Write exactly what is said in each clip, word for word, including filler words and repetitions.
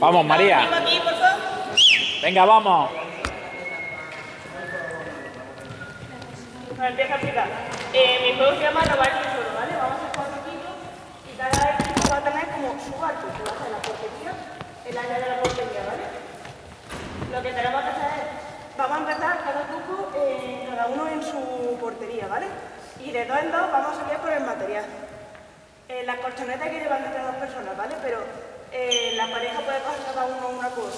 Vamos, María. Venga, vamos. Empieza a explicar. Mi juego se llama robar el tesoro, ¿vale? Vamos a jugar poquito y cada equipo va a tener como su barco, que va a ser la portería, el área de la portería, ¿vale? Lo que tenemos que hacer es, vamos a empezar cada grupo, eh, cada uno en su portería, ¿vale? Y de dos en dos vamos a salir por el material. Eh, las colchonetas hay que llevar entre dos personas, ¿vale? Pero Eh, la pareja puede coger cada uno una cosa.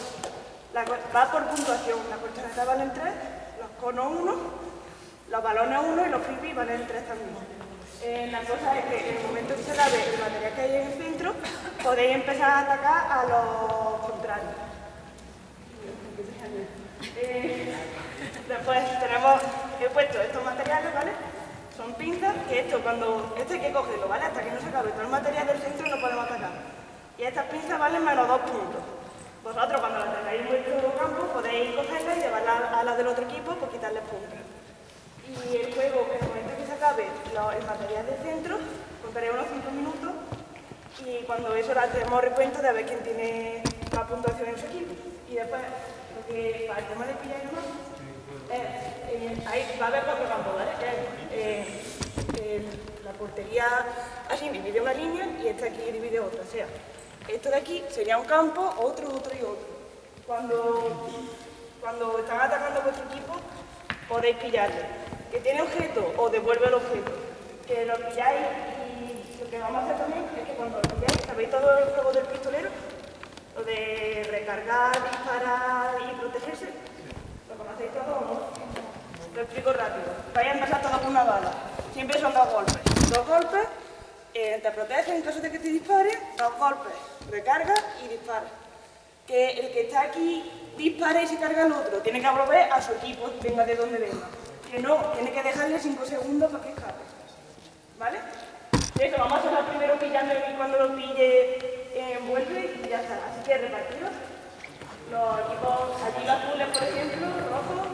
La, va por puntuación. Las colchonetas van en tres, los conos uno, los balones uno y los frisbees van en tres también. Eh, la cosa es que en el momento que se la ve el material que hay en el centro, podéis empezar a atacar a los contrarios. Eh, después tenemos, he puesto estos materiales, ¿vale? Son pinzas, que esto cuando, esto hay que cogerlo, ¿vale? Hasta que no se acabe todo el material del centro no podemos atacar. Y estas pinzas valen menos dos puntos. Vosotros, cuando las tengáis en vuestro campo, podéis cogerlas y llevarlas a las del otro equipo por quitarles puntos. Y el juego, en el momento que se acabe lo, el material del centro, contaré unos cinco minutos y cuando eso la tenemos recuento de ver quién tiene más puntuación en su equipo. Y después, lo que para el tema de pillar y más, ahí va a haber cuatro campos, ¿vale? Eh, eh, la portería así divide una línea y esta aquí divide otra, o sea. Esto de aquí sería un campo, otro, otro y otro. Cuando, cuando están atacando a vuestro equipo, podéis pillarle. Que tiene objeto, os devuelve el objeto. Que lo pilláis y lo que vamos a hacer también es que cuando lo pilláis, ¿sabéis todo el juego del pistolero? Lo de recargar, disparar y protegerse. ¿Lo conocéis todo o no? Lo explico rápido. Vais a empezar todos con una bala. Siempre son dos golpes. Dos golpes. Eh, te protege en caso de que te dispare, dos golpes, recarga y dispara. Que el que está aquí dispare y se carga al otro, tiene que volver a su equipo, venga de donde venga. Que no, tiene que dejarle cinco segundos para que escape. ¿Vale? Eso, vamos a hacerlo primero pillando y cuando lo pille eh, vuelve y ya está. Así que repartidos. Los equipos allí azules, por ejemplo, rojos.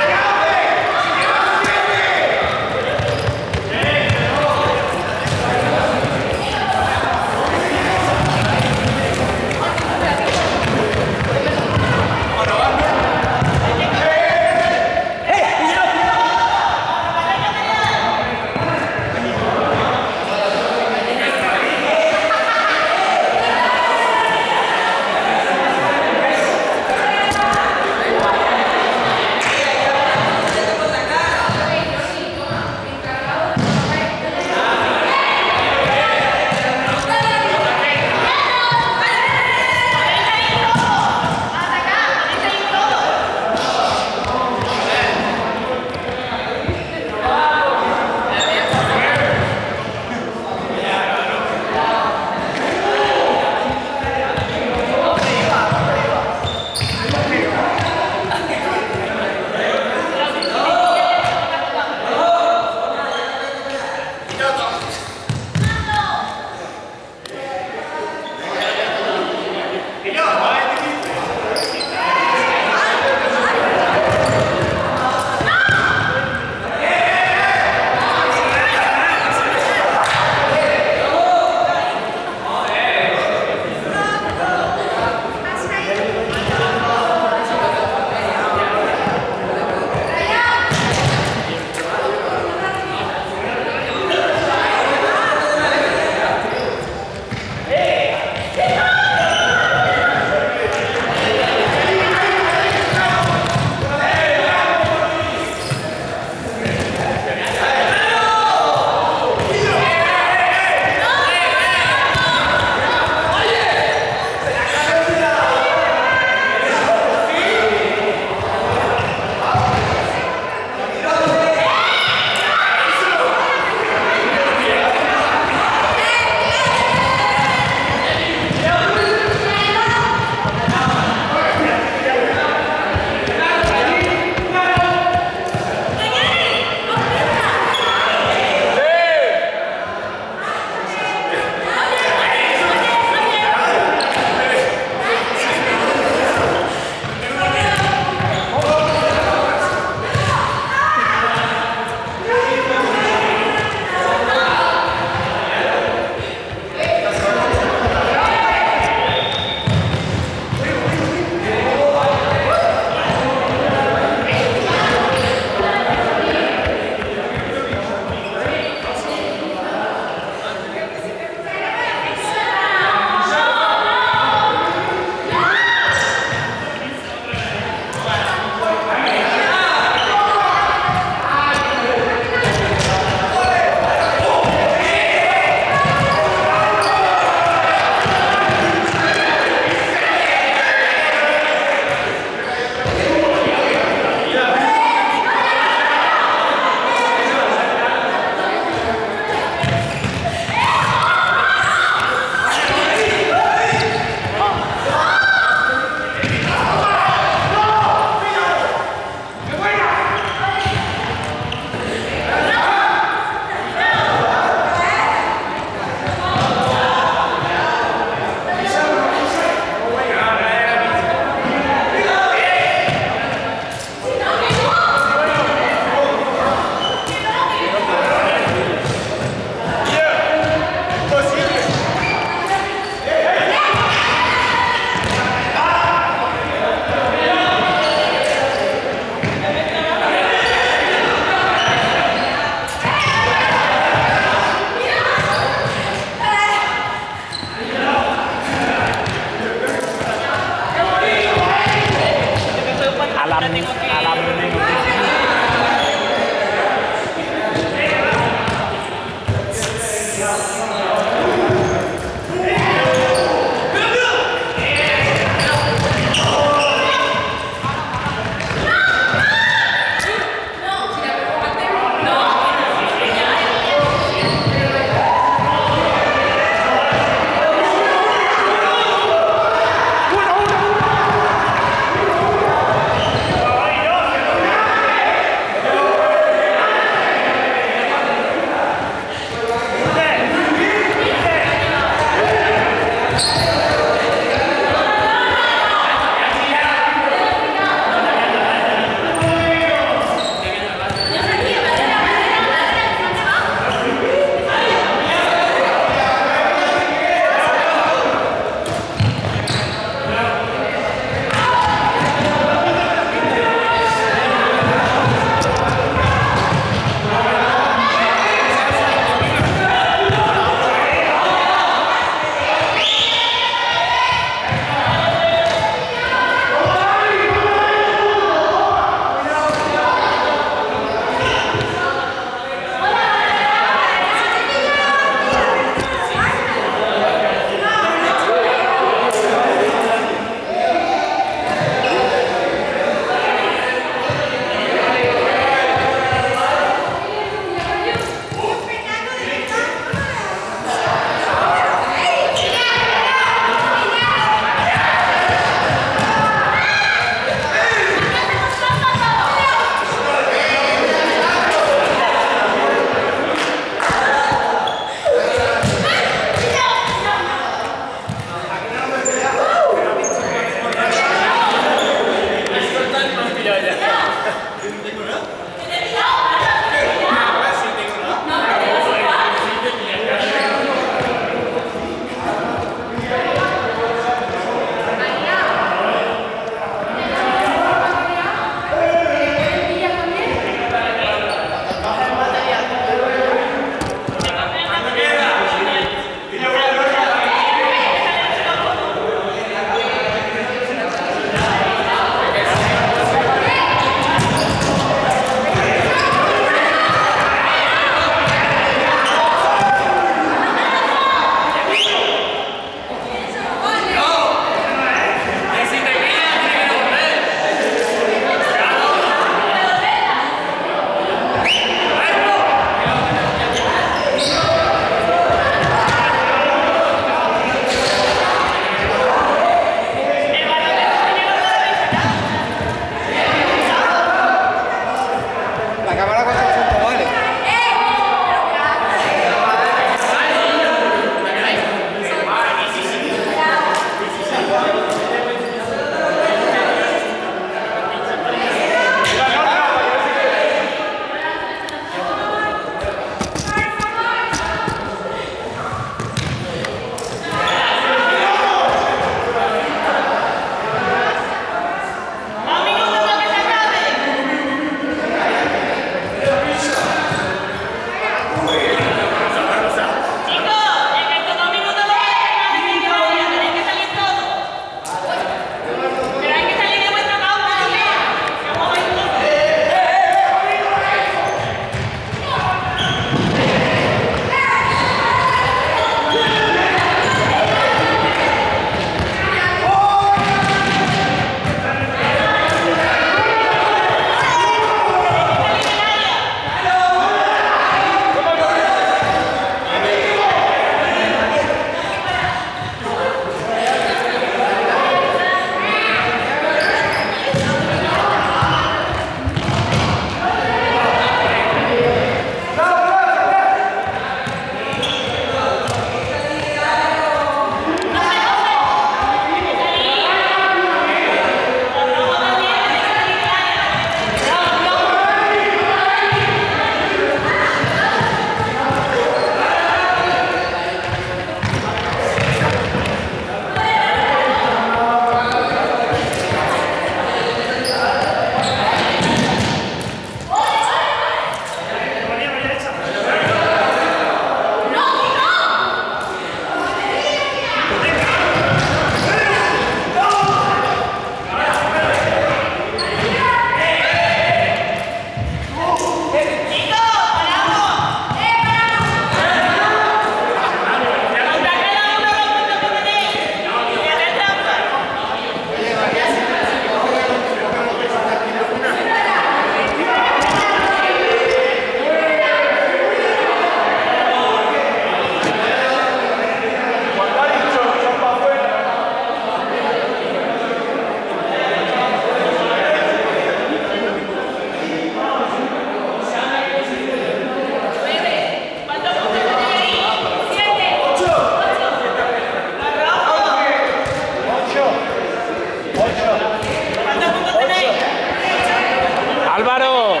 Álvaro.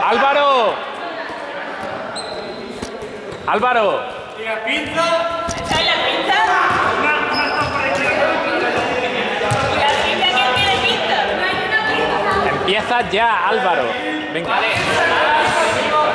Álvaro. Álvaro. ¿Y la pinza? ¿Echáis la pinza? ¿Y la pinza? ¿Quién tiene pinza? No hay una pinza. Empieza ya, Álvaro. Venga. Vale.